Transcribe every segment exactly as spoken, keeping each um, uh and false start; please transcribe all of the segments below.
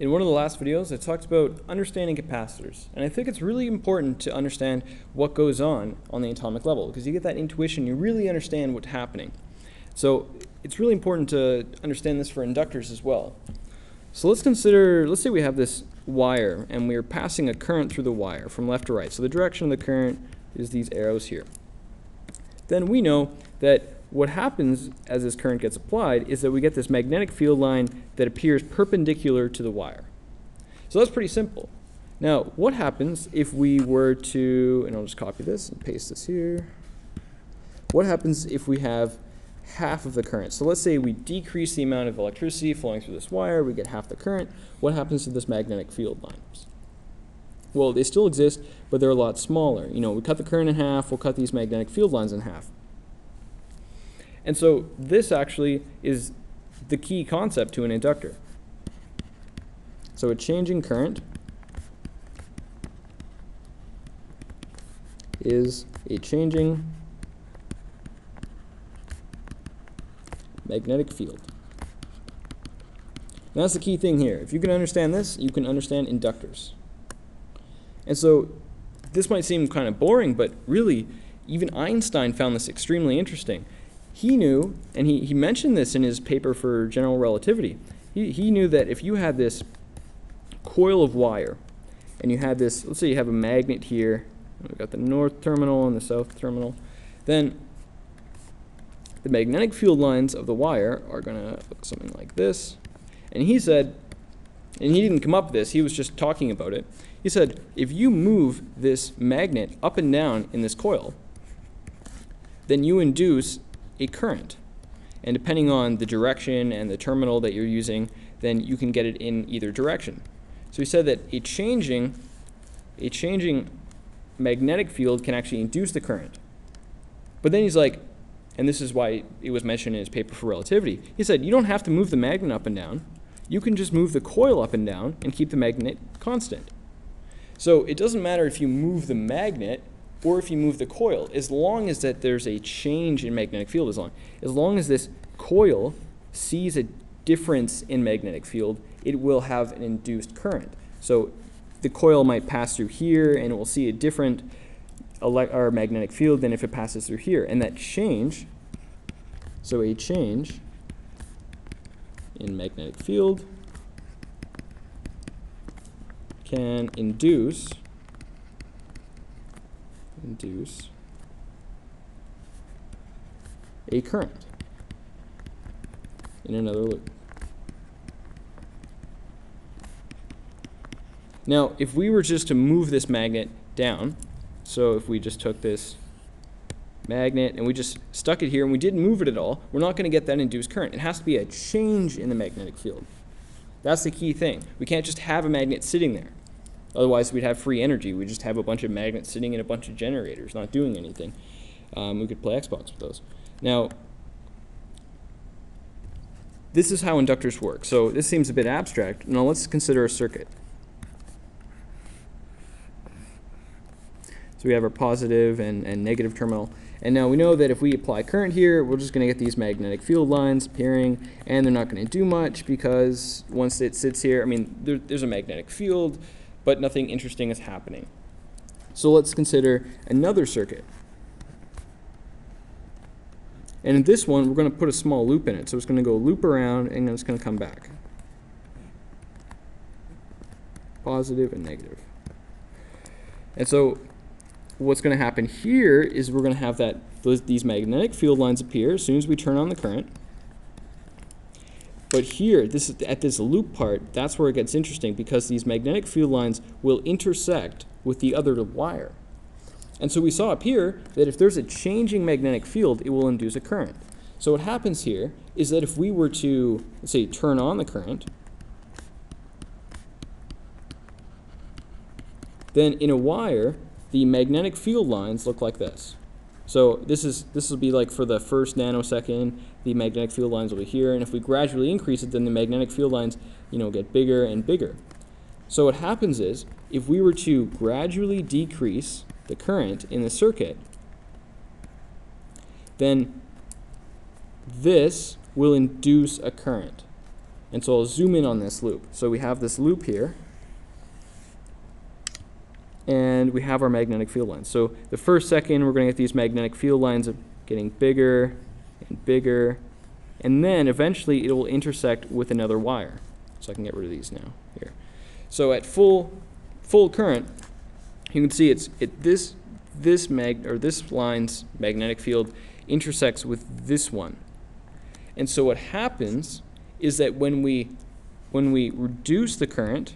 In one of the last videos, I talked about understanding capacitors, and I think it's really important to understand what goes on on the atomic level, because you get that intuition, you really understand what's happening. So it's really important to understand this for inductors as well. So let's consider, let's say we have this wire, and we're passing a current through the wire from left to right. So the direction of the current is these arrows here. Then we know that what happens as this current gets applied is that we get this magnetic field line that appears perpendicular to the wire. So that's pretty simple. Now, what happens if we were to, and I'll just copy this and paste this here. What happens if we have half of the current? So let's say we decrease the amount of electricity flowing through this wire, we get half the current. What happens to this magnetic field lines? Well, they still exist, but they're a lot smaller. You know, we cut the current in half, we'll cut these magnetic field lines in half. And so this actually is the key concept to an inductor. So a change in current is a changing magnetic field. And that's the key thing here. If you can understand this, you can understand inductors. And so this might seem kind of boring, but really, even Einstein found this extremely interesting. He knew, and he, he mentioned this in his paper for general relativity, he, he knew that if you had this coil of wire, and you had this, let's say you have a magnet here, we've got the north terminal and the south terminal, then the magnetic field lines of the wire are going to look something like this. And he said, and he didn't come up with this, he was just talking about it, he said, if you move this magnet up and down in this coil, then you induce a current, and depending on the direction and the terminal that you're using, then you can get it in either direction. So he said that a changing, a changing magnetic field can actually induce the current. But then he's like, and this is why it was mentioned in his paper for relativity. He said you don't have to move the magnet up and down; you can just move the coil up and down and keep the magnet constant. So it doesn't matter if you move the magnet or if you move the coil, as long as that there's a change in magnetic field, as long, as long as this coil sees a difference in magnetic field, it will have an induced current. So the coil might pass through here, and it will see a different elect or magnetic field than if it passes through here. And that change, so a change in magnetic field can induce induce a current in another loop. Now, if we were just to move this magnet down, so if we just took this magnet and we just stuck it here and we didn't move it at all, we're not going to get that induced current. It has to be a change in the magnetic field. That's the key thing. We can't just have a magnet sitting there. Otherwise, we'd have free energy. We just have a bunch of magnets sitting in a bunch of generators, not doing anything. Um, we could play Xbox with those. Now, this is how inductors work. So this seems a bit abstract. Now let's consider a circuit. So we have our positive and, and negative terminal. And now we know that if we apply current here, we're just going to get these magnetic field lines appearing, and they're not going to do much because once it sits here, I mean, there, there's a magnetic field, but nothing interesting is happening. So let's consider another circuit. And in this one, we're going to put a small loop in it. So it's going to go loop around, and then it's going to come back. Positive and negative. And so what's going to happen here is we're going to have that those, these magnetic field lines appear as soon as we turn on the current. But here, this, at this loop part, that's where it gets interesting, because these magnetic field lines will intersect with the other wire. And so we saw up here that if there's a changing magnetic field, it will induce a current. So what happens here is that if we were to, let's say, turn on the current, then in a wire, the magnetic field lines look like this. So this is this will be like for the first nanosecond, the magnetic field lines will be here, and if we gradually increase it, then the magnetic field lines, you know, get bigger and bigger. So what happens is, if we were to gradually decrease the current in the circuit, then this will induce a current. And so I'll zoom in on this loop. So we have this loop here, and we have our magnetic field lines. So the first second, we're going to get these magnetic field lines getting bigger and bigger, and then eventually it will intersect with another wire. So I can get rid of these now here. So at full full current, you can see it's it this this mag or this line's magnetic field intersects with this one. And so what happens is that when we when we reduce the current,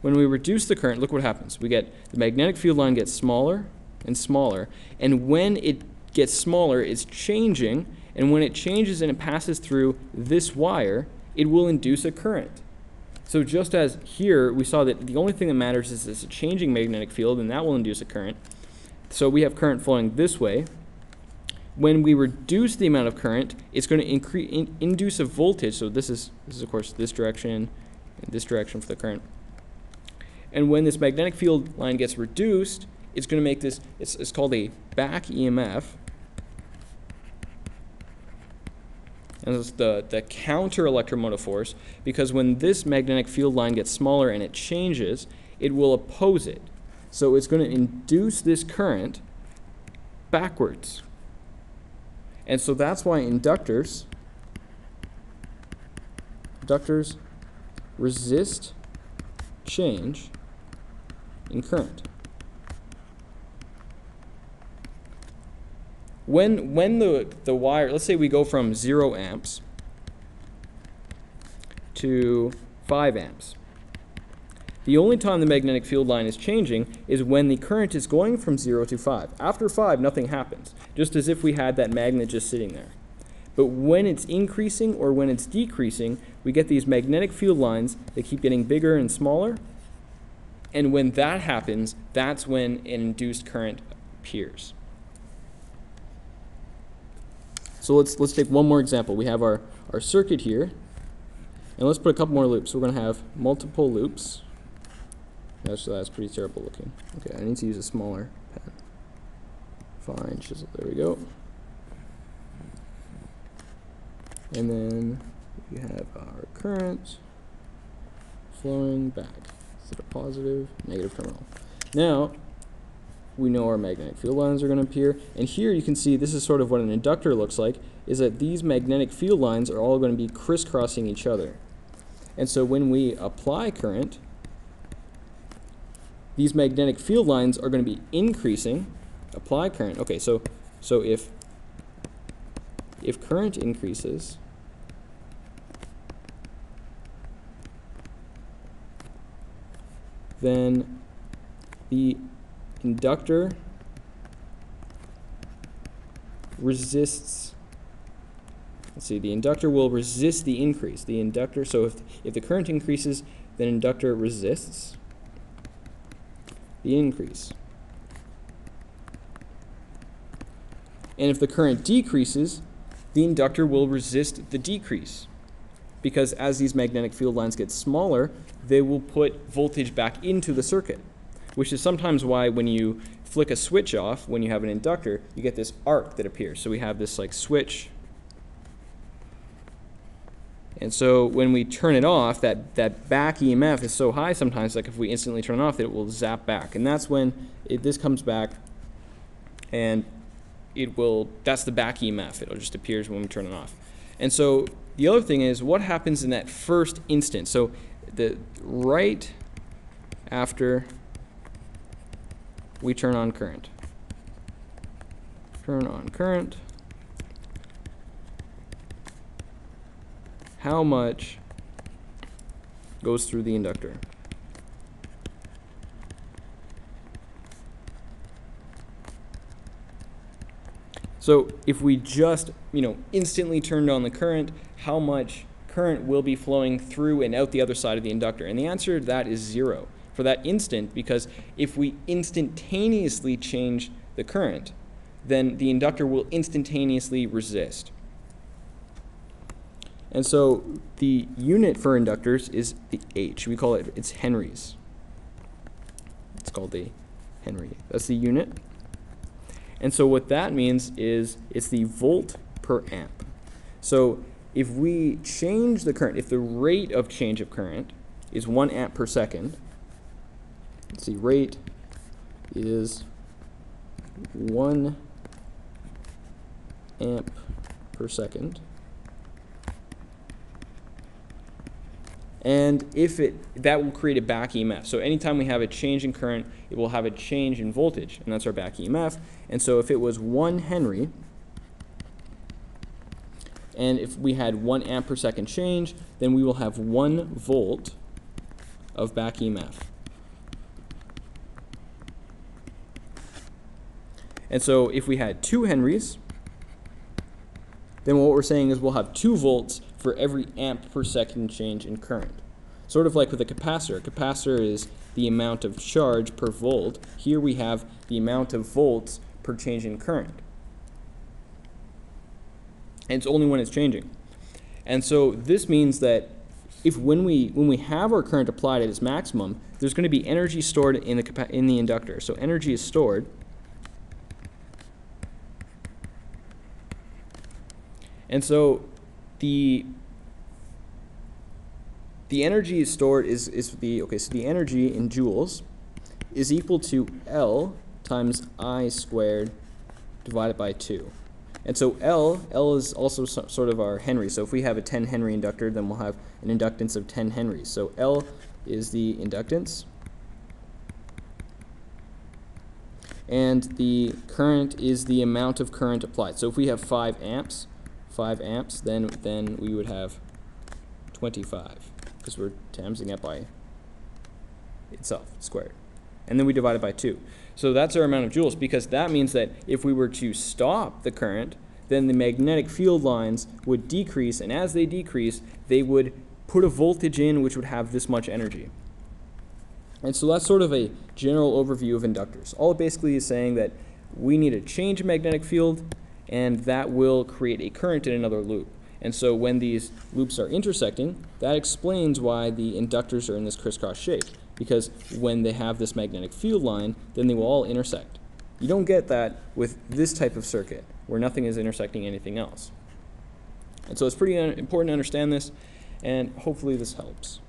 when we reduce the current, look what happens. We get the magnetic field line gets smaller and smaller, and when it gets smaller, it's changing, and when it changes and it passes through this wire, it will induce a current. So just as here, we saw that the only thing that matters is it's a changing magnetic field, and that will induce a current. So we have current flowing this way. When we reduce the amount of current, it's going to increase in, induce a voltage. So this is this is of course this direction and this direction for the current. And when this magnetic field line gets reduced, it's going to make this. It's, it's called a back E M F, and it's the the counter electromotive force, because when this magnetic field line gets smaller and it changes, it will oppose it. So it's going to induce this current backwards. And so that's why inductors, inductors resist change in current. When when the, the wire, let's say we go from zero amps to five amps. The only time the magnetic field line is changing is when the current is going from zero to five. After five, nothing happens, just as if we had that magnet just sitting there. But when it's increasing or when it's decreasing, we get these magnetic field lines that keep getting bigger and smaller. And when that happens, that's when an induced current appears. So let's, let's take one more example. We have our, our circuit here. And let's put a couple more loops. We're going to have multiple loops. That's, that's pretty terrible looking. Okay, I need to use a smaller pen. Fine, chisel, there we go. And then we have our current flowing back. Is it a positive, negative terminal? Now, we know our magnetic field lines are going to appear. And here you can see this is sort of what an inductor looks like, is that these magnetic field lines are all going to be crisscrossing each other. And so when we apply current, these magnetic field lines are going to be increasing. Apply current. Okay, so so if if current increases, then the inductor resists. Let's see, the inductor will resist the increase. The inductor. So if if the current increases, then inductor resists the increase. And if the current decreases, the inductor will resist the decrease, because as these magnetic field lines get smaller, they will put voltage back into the circuit, which is sometimes why when you flick a switch off, when you have an inductor, you get this arc that appears. So we have this like switch. And so when we turn it off, that, that back E M F is so high sometimes, like if we instantly turn it off, that it will zap back. And that's when it, this comes back, and it will, that's the back E M F. It just appears when we turn it off. And so the other thing is, what happens in that first instant? So the right after we turn on current. Turn on current. How much goes through the inductor? So if we just, you know, instantly turned on the current, how much current will be flowing through and out the other side of the inductor? And the answer to that is zero for that instant, because if we instantaneously change the current, then the inductor will instantaneously resist. And so the unit for inductors is the H. We call it, it's Henry's. It's called the Henry. That's the unit. And so what that means is it's the volt per amp. So if we change the current, if the rate of change of current is one amp per second, let's see, rate is one amp per second. And if it, that will create a back E M F. So anytime we have a change in current, it will have a change in voltage, and that's our back E M F. And so if it was one Henry, and if we had one amp per second change, then we will have one volt of back E M F. And so if we had two Henrys, then what we're saying is we'll have two volts for every amp per second change in current. Sort of like with a capacitor. A capacitor is the amount of charge per volt. Here we have the amount of volts per change in current. And it's only when it's changing. And so this means that if when we when we have our current applied at its maximum, there's going to be energy stored in the capa in the inductor. So energy is stored. And so the the energy stored is is the okay. So the energy in joules is equal to L times I squared divided by two. And so L L is also so, sort of our Henry. So if we have a ten Henry inductor, then we'll have an inductance of ten Henry. So L is the inductance, and the current is the amount of current applied. So if we have five amps. Five amps, then then we would have twenty-five, because we're timesing it by itself squared, and then we divide it by two. So that's our amount of joules, because that means that if we were to stop the current, then the magnetic field lines would decrease, and as they decrease, they would put a voltage in which would have this much energy. And so that's sort of a general overview of inductors. All it basically is saying that we need a change in magnetic field, and that will create a current in another loop. And so when these loops are intersecting, that explains why the inductors are in this crisscross shape, because when they have this magnetic field line, then they will all intersect. You don't get that with this type of circuit, where nothing is intersecting anything else. And so it's pretty important to understand this, and hopefully this helps.